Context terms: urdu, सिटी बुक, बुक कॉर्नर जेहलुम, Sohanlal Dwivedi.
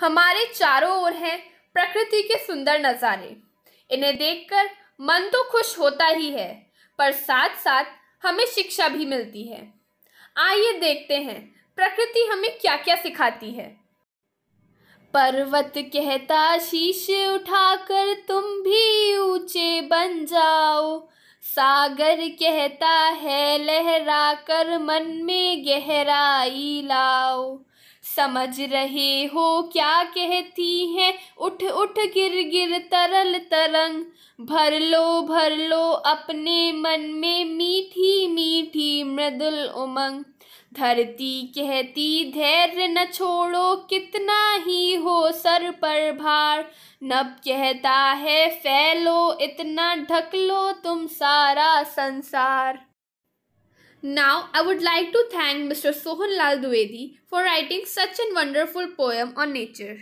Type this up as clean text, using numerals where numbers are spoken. हमारे चारों ओर हैं प्रकृति के सुंदर नज़ारे। इन्हें देखकर मन तो खुश होता ही है, पर साथ साथ हमें शिक्षा भी मिलती है। आइए देखते हैं प्रकृति हमें क्या क्या सिखाती है। पर्वत कहता शीश उठाकर तुम भी ऊंचे बन जाओ, सागर कहता है लहराकर मन में गहराई लाओ। समझ रहे हो क्या कहती हैं उठ उठ गिर गिर तरल तरंग, भर लो अपने मन में मीठी मीठी मृदुल उमंग। धरती कहती धैर्य न छोड़ो कितना ही हो सर पर भार, नभ कहता है फैलो इतना ढक लो तुम सारा संसार। Now, I would like to thank Mr. Sohanlal Dwivedi for writing such a wonderful poem on nature.